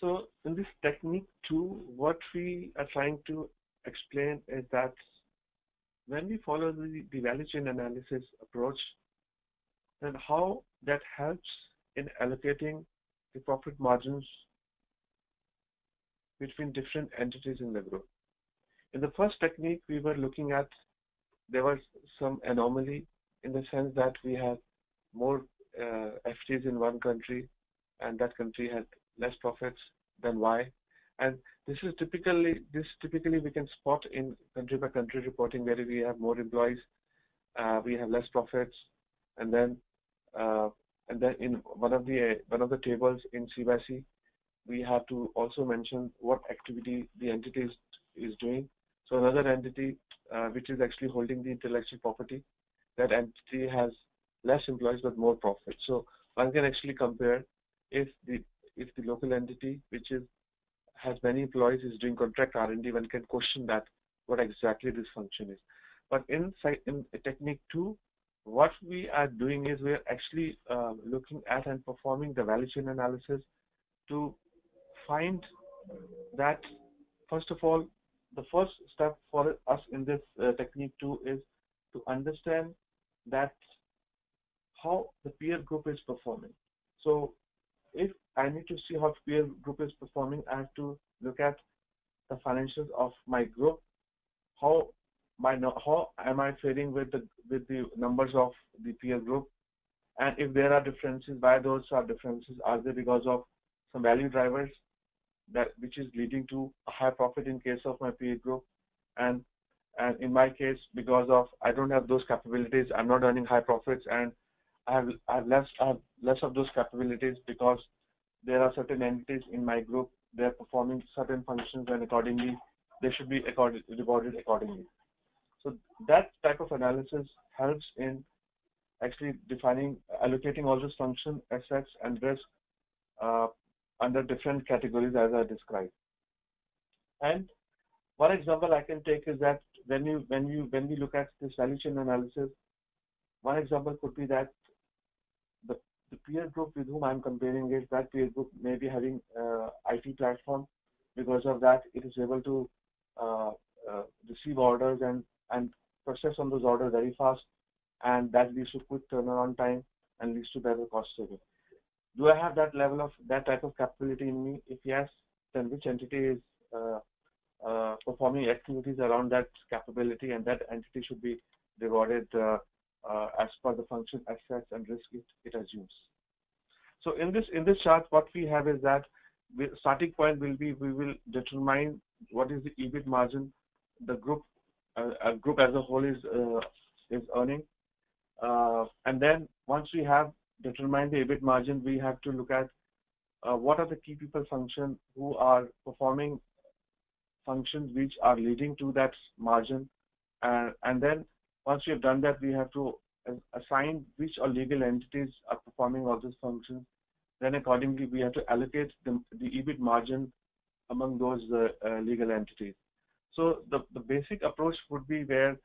So in this technique two, what we are trying to explain is that when we follow the, the value chain analysis approach, then how that helps in allocating the profit margins between different entities in the group. In the first technique, we were looking at there was some anomaly in the sense that we had more uh, F T Es in one country and that country had less profits than Y. And this is typically, this typically we can spot in country by country reporting where we have more employees, uh, we have less profits, and then uh, and then in one of the uh, one of the tables in C by C, we have to also mention what activity the entity is, is doing. So another entity uh, which is actually holding the intellectual property, that entity has less employees but more profits. So one can actually compare if the if the local entity which is has many employees is doing contract R and D, one can question that what exactly this function is. But in, in technique two, what we are doing is we are actually uh, looking at and performing the value chain analysis to find that, first of all, the first step for us in this uh, technique two is to understand that how the peer group is performing. So if I need to see how peer group is performing, I have to look at the financials of my group. How my how am I faring with the with the numbers of the peer group? And if there are differences, why those are differences? Are they because of some value drivers that which is leading to a high profit in case of my peer group, and and in my case because of I don't have those capabilities, I'm not earning high profits, and I have I have less I have less of those capabilities because there are certain entities in my group, they are performing certain functions and accordingly they should be rewarded accordingly. So that type of analysis helps in actually defining, allocating all those functions, assets and risk uh, under different categories as I described. And one example I can take is that when you when you when we look at this value chain analysis, one example could be that the The peer group with whom I'm comparing is that peer group may be having uh, I T platform. Because of that, it is able to uh, uh, receive orders and, and process on those orders very fast, and that leads to quick turnaround time and leads to better cost saving. Do I have that level of that type of capability in me? If yes, then which entity is uh, uh, performing activities around that capability, and that entity should be rewarded uh, Uh, as per the function assets and risk it, it assumes. So in this in this chart, what we have is that the starting point will be we will determine what is the EBIT margin the group uh, a group as a whole is uh, is earning, uh, and then once we have determined the EBIT margin, we have to look at uh, what are the key people function who are performing functions which are leading to that margin, uh, and then once we have done that, we have to assign which or legal entities are performing all these functions. Then accordingly, we have to allocate the, the EBIT margin among those uh, uh, legal entities. So the, the basic approach would be where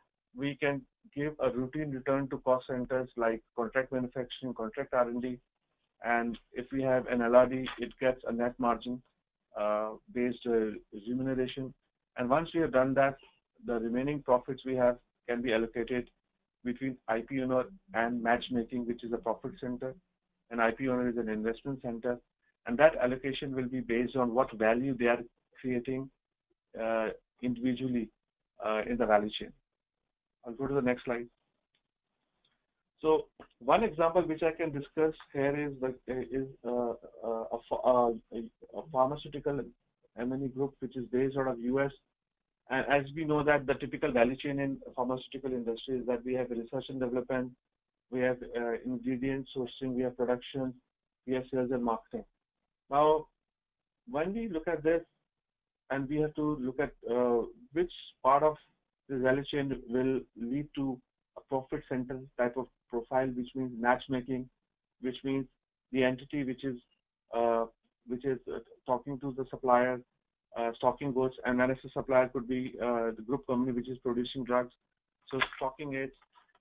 we can give a routine return to cost centers like contract manufacturing, contract R and D, and if we have an L R D, it gets a net margin uh, based uh, remuneration. And once we have done that, the remaining profits we have can be allocated between I P owner and matchmaking, which is a profit center, and I P owner is an investment center, and that allocation will be based on what value they are creating uh, individually uh, in the value chain. I'll go to the next slide. So one example which I can discuss here is the, is uh, uh, a, a, a pharmaceutical M N E group, which is based out of U S. And as we know that the typical value chain in pharmaceutical industry is that we have research and development, we have uh, ingredient sourcing, we have production, we have sales and marketing. Now, when we look at this, and we have to look at uh, which part of the value chain will lead to a profit center type of profile, which means matchmaking, which means the entity which is uh, which is uh, talking to the supplier, uh, stocking goods, and then the supplier could be uh, the group company which is producing drugs, so stocking it,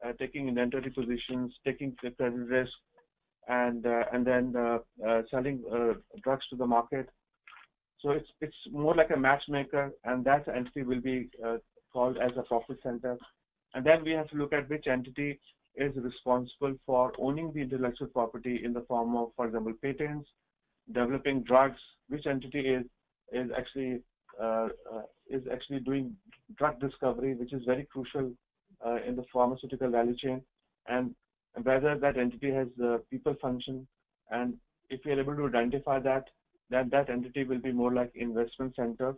uh, taking inventory positions, taking the credit risk, and uh, and then uh, uh, selling uh, drugs to the market. So it's it's more like a matchmaker, and that entity will be uh, called as a profit center. And then we have to look at which entity is responsible for owning the intellectual property in the form of, for example, patents, developing drugs. Which entity is is actually uh, uh, is actually doing drug discovery, which is very crucial uh, in the pharmaceutical value chain, and whether that entity has the people function. And if we are able to identify that, then that entity will be more like investment centers,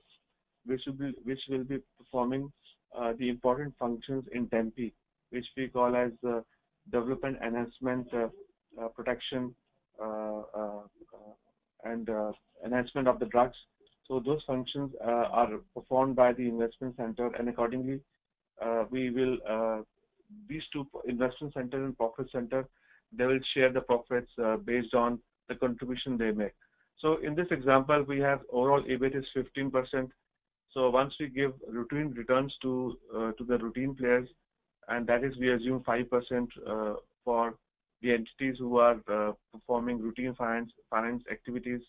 which will be which will be performing uh, the important functions in DEMPE, which we call as uh, development, enhancement, uh, uh, protection, uh, uh, and uh, enhancement of the drugs. So those functions uh, are performed by the investment center, and accordingly, uh, we will uh, these two, investment center and profit center, they will share the profits uh, based on the contribution they make. So in this example, we have overall EBIT is fifteen percent. So once we give routine returns to uh, to the routine players, and that is we assume five percent uh, for the entities who are uh, performing routine finance finance activities,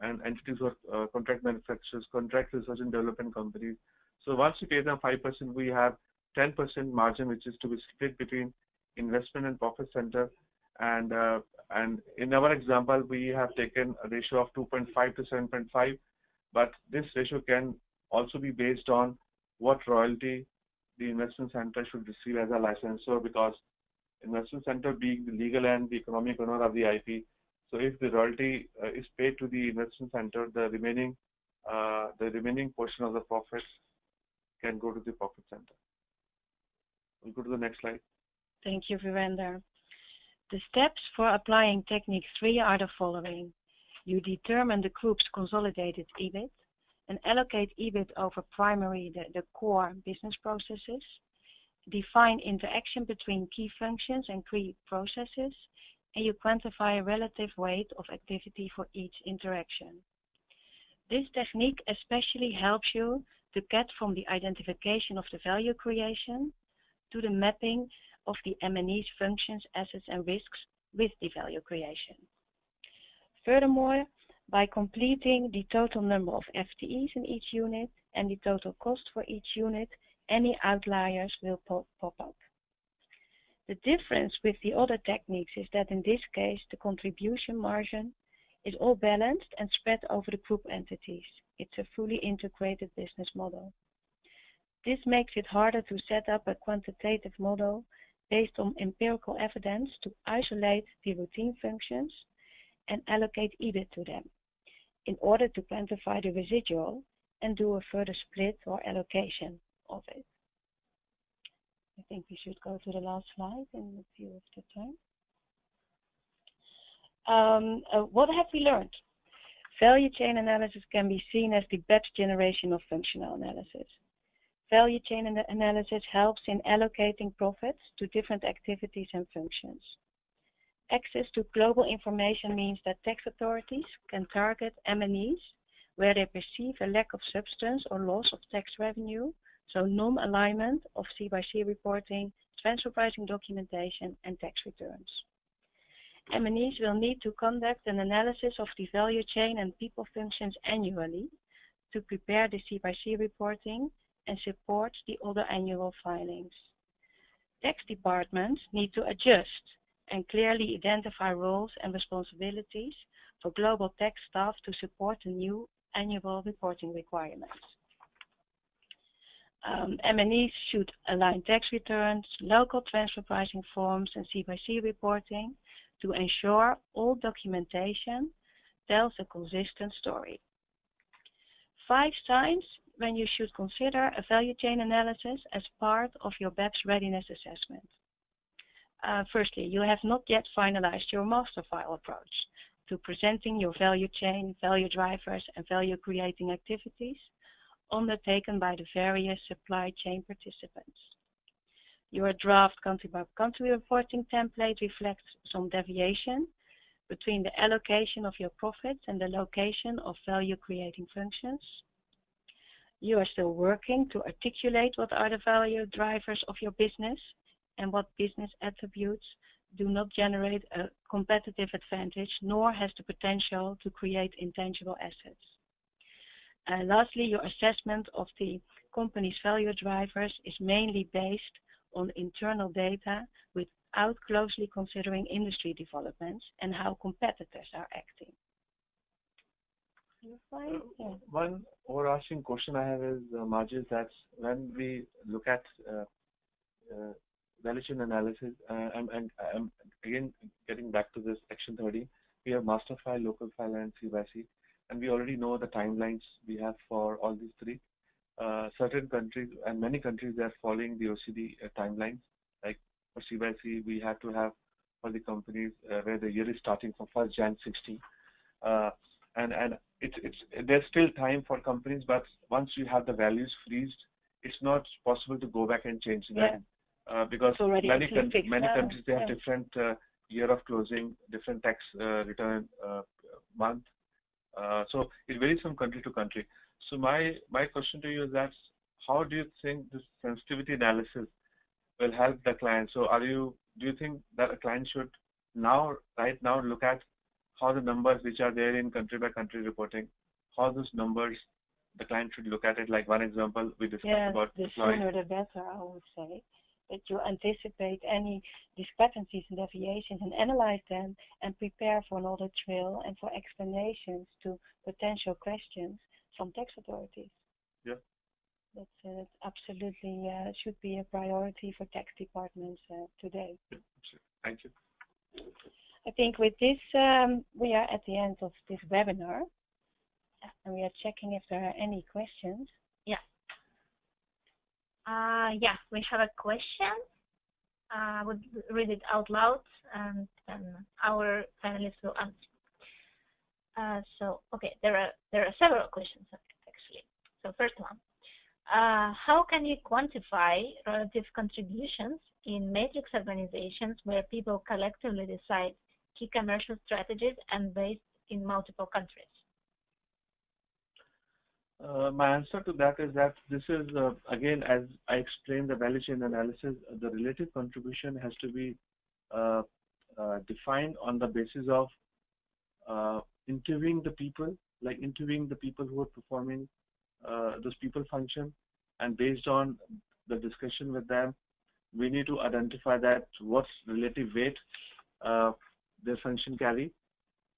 and entities who are uh, contract manufacturers, contract research and development companies. So once we pay them five percent, we have ten percent margin, which is to be split between investment and profit center. And uh, and in our example, we have taken a ratio of two point five to seven point five, but this ratio can also be based on what royalty the investment center should receive as a licensor, because investment center being the legal and the economic owner of the I P. So if the royalty uh, is paid to the investment center, the remaining uh, the remaining portion of the profits can go to the profit center. We'll go to the next slide. Thank you, Virinder. The steps for applying technique three are the following. You determine the group's consolidated EBIT and allocate EBIT over primary, the, the core business processes. Define interaction between key functions and key processes, and you quantify relative weight of activity for each interaction. This technique especially helps you to get from the identification of the value creation to the mapping of the M N E's functions, assets, and risks with the value creation. Furthermore, by completing the total number of F T Es in each unit and the total cost for each unit, any outliers will pop up. The difference with the other techniques is that in this case, the contribution margin is all balanced and spread over the group entities. It's a fully integrated business model. This makes it harder to set up a quantitative model based on empirical evidence to isolate the routine functions and allocate EBIT to them in order to quantify the residual and do a further split or allocation of it. I think we should go to the last slide in view of the time. Um, uh, what have we learned? Value chain analysis can be seen as the B E P S generation of functional analysis. Value chain an analysis helps in allocating profits to different activities and functions. Access to global information means that tax authorities can target M N Es where they perceive a lack of substance or loss of tax revenue, so non-alignment of C by C R reporting, transfer pricing documentation, and tax returns. M N Es will need to conduct an analysis of the value chain and people functions annually to prepare the C by C R reporting and support the other annual filings. Tax departments need to adjust and clearly identify roles and responsibilities for global tax staff to support the new annual reporting requirements. Um, M N Es should align tax returns, local transfer pricing forms, and C by C reporting to ensure all documentation tells a consistent story. five times when you should consider a value chain analysis as part of your B E P S readiness assessment. Uh, firstly, you have not yet finalized your master file approach to presenting your value chain, value drivers, and value creating activities undertaken by the various supply chain participants. Your draft country-by-country reporting template reflects some deviation between the allocation of your profits and the location of value-creating functions. You are still working to articulate what are the value drivers of your business and what business attributes do not generate a competitive advantage nor has the potential to create intangible assets. And lastly, your assessment of the company's value drivers is mainly based on internal data without closely considering industry developments and how competitors are acting. Uh, yeah. One overarching question I have is, uh, Margie, that when we look at uh, uh, value chain analysis, uh, I'm, I'm, I'm again getting back to this Action thirteen, we have master file, local file, and C by C, and we already know the timelines we have for all these three. Uh, certain countries and many countries they are following the O E C D uh, timelines. Like for C by C, we have to have for the companies uh, where the year is starting from first Jan sixty, uh, and and it's it's there's still time for companies, but once you have the values freezed, it's not possible to go back and change that. Yeah. Uh, because many, con many countries they have yeah. different uh, year of closing, different tax uh, return uh, month, uh, so it varies from country to country. So my my question to you is that how do you think this sensitivity analysis will help the client? So are you do you think that a client should now right now look at how the numbers which are there in country by country reporting, how those numbers the client should look at it? Like one example we discussed yeah, about the employees. Sooner the better, I would say. That you anticipate any discrepancies and deviations and analyze them and prepare for an audit trail and for explanations to potential questions from tax authorities. Yeah. That's uh, absolutely uh, should be a priority for tax departments uh, today. Yeah, sure. Thank you. I think with this, um, we are at the end of this webinar and we are checking if there are any questions. Yeah. Uh, yeah, we have a question. I uh, would read it out loud, and then our panelists will answer. Uh, so, okay, there are there are several questions actually. So, first one: uh, how can you quantify relative contributions in matrix organizations where people collectively decide key commercial strategies and based in multiple countries? Uh, my answer to that is that this is, uh, again, as I explained the value chain analysis, the relative contribution has to be uh, uh, defined on the basis of uh, interviewing the people, like interviewing the people who are performing uh, those people function, and based on the discussion with them, we need to identify that what's relative weight uh, their function carry.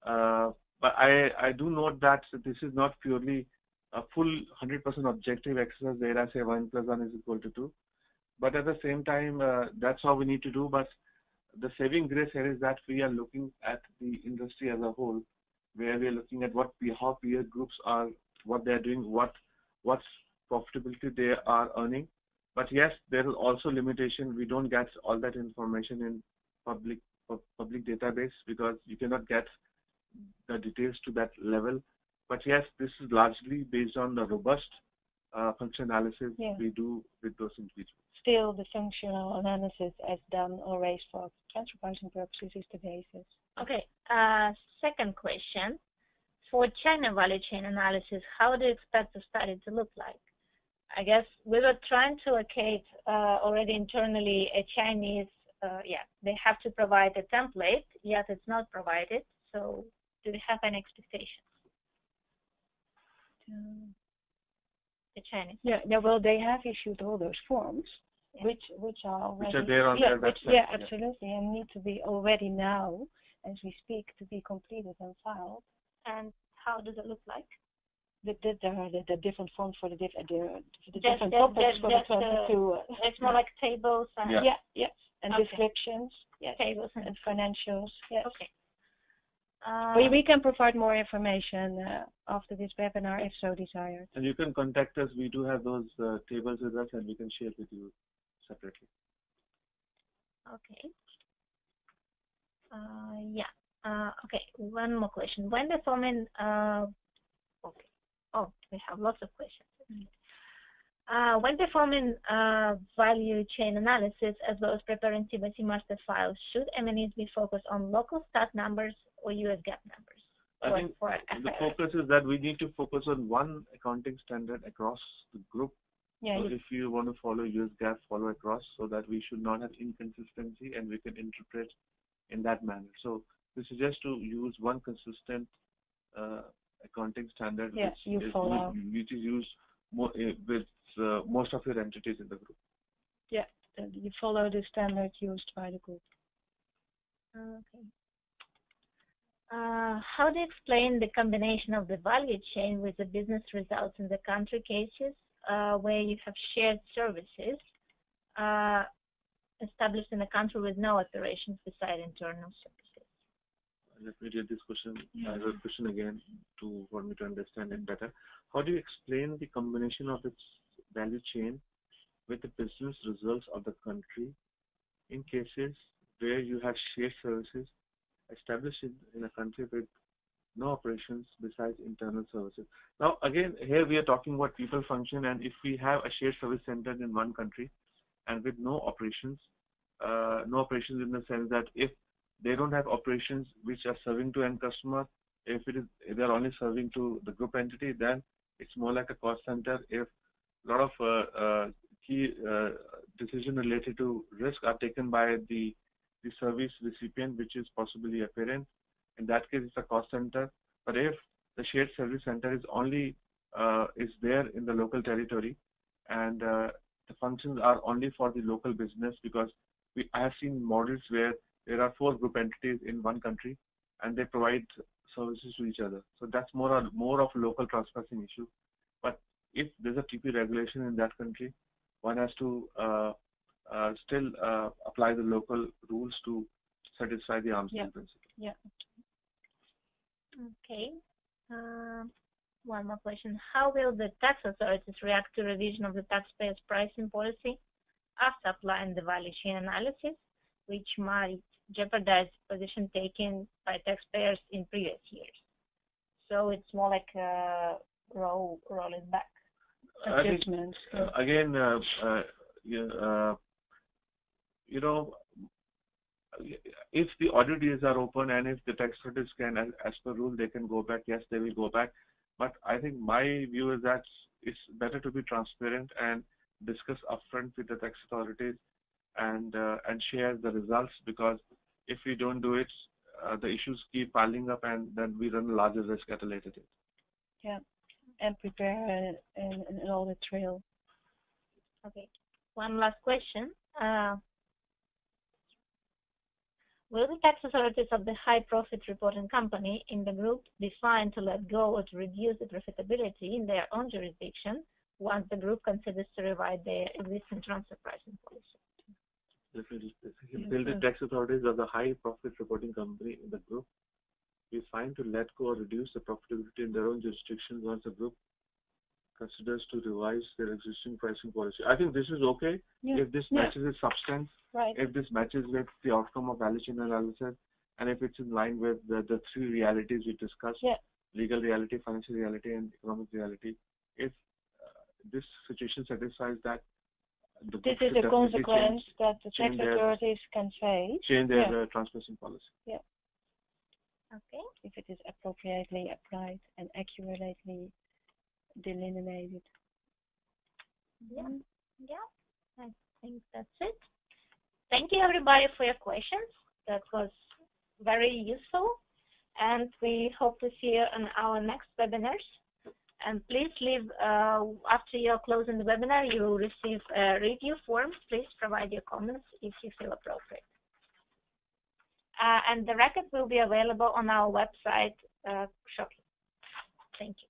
Uh, but I, I do note that this is not purely a full one hundred percent objective exercise there. I say one plus one is equal to two, but at the same time, uh, that's how we need to do. But the saving grace here is that we are looking at the industry as a whole, where we are looking at what how peer groups are, what they are doing, what what profitability they are earning. But yes, there is also limitation. We don't get all that information in public public database because you cannot get the details to that level. But yes, this is largely based on the robust uh, function analysis yeah. we do with those individuals. Still, the functional analysis as done or raised for transfer pricing purposes is the basis. Okay. Uh, second question: for China value chain analysis, how do you expect the study to look like? I guess we were trying to locate uh, already internally a Chinese. Uh, yeah, they have to provide a template. Yet it's not provided. So, do we have an expectation? The Chinese. Yeah, yeah. Well, they have issued all those forms, yeah. which which are already which are there on yeah, their website. Yeah, absolutely, and need to be already now, as we speak, to be completed and filed. And how does it look like? The the the, the different forms for the, diff, the, the just, different just, topics just, for just the two. Uh, it's more yeah. like tables and yeah, yeah, yeah. and okay. descriptions, yes, tables and, and financials. Yes. Okay. Uh, we, we can provide more information uh, after this webinar if so desired. And you can contact us. We do have those uh, tables with us, and we can share with you separately. Okay. Uh, yeah. Uh, okay. One more question. When the foreman. Uh, okay. Oh, we have lots of questions. Uh, when performing uh, value chain analysis as well as preparing T P A master files, should M N Es be focused on local stat numbers or U S GAAP numbers? I think the focus is that we need to focus on one accounting standard across the group. Yeah, so if you want to follow U S GAAP, follow across, so that we should not have inconsistency and we can interpret in that manner. So we suggest to use one consistent uh, accounting standard, yeah, which, you is, follow. which is used more, uh, with Uh, most of your entities in the group. Yeah, you follow the standard used by the group. Okay. Uh, how do you explain the combination of the value chain with the business results in the country cases uh, where you have shared services uh, established in a country with no operations besides internal services? Let me read this question, yeah. uh, question again to for me to understand it better. How do you explain the combination of its value chain with the business results of the country in cases where you have shared services established in, in a country with no operations besides internal services? Now again, here we are talking about people function, and if we have a shared service center in one country and with no operations, uh, no operations in the sense that if they don't have operations which are serving to end customer, if it is if they are only serving to the group entity, then it's more like a cost center. If a lot of uh, uh, key uh, decision related to risk are taken by the, the service recipient, which is possibly a parent. In that case, it's a cost center. But if the shared service center is only uh, is there in the local territory, and uh, the functions are only for the local business, because we I have seen models where there are four group entities in one country, and they provide services to each other. So that's more or more of a local transparency issue. But if there's a T P regulation in that country, one has to uh, uh, still uh, apply the local rules to satisfy the arm's length principle. Yeah. Okay. Uh, one more question: how will the tax authorities react to revision of the taxpayers' pricing policy after applying the value chain analysis, which might jeopardize position taken by taxpayers in previous years? So it's more like a roll, rolling back adjustments. Uh, again, uh, uh, yeah, uh, you know, if the audit years are open and if the tax authorities can, as, as per rule, they can go back. Yes, they will go back. But I think my view is that it's better to be transparent and discuss upfront with the tax authorities, and uh, and share the results, because if we don't do it, uh, the issues keep piling up, and then we run a larger risk at a later date. Yeah, and prepare uh, an, an audit trail. Okay, one last question. Uh, will the tax authorities of the high profit reporting company in the group be fined to let go or to reduce the profitability in their own jurisdiction once the group considers to revise their existing transfer pricing policy? Will the tax authorities of the high profit reporting company in the group be fined to let go or reduce the profitability in their own jurisdictions once the group considers to revise their existing pricing policy? I think this is okay, yeah, if this matches its yeah. substance, right. if this matches with the outcome of value chain analysis, and if it's in line with the, the three realities we discussed, yeah. legal reality, financial reality, and economic reality. If uh, this situation satisfies that, this is the consequence change, that the tax authorities can face. Change their yeah. uh, transparency policy. Yeah. Okay. If it is appropriately applied and accurately delineated. Yeah. Yeah. I think that's it. Thank you, everybody, for your questions. That was very useful, and we hope to see you on our next webinars. And please leave, uh, after your closing the webinar, you will receive a review form. Please provide your comments if you feel appropriate. Uh, and the record will be available on our website uh, shortly. Thank you.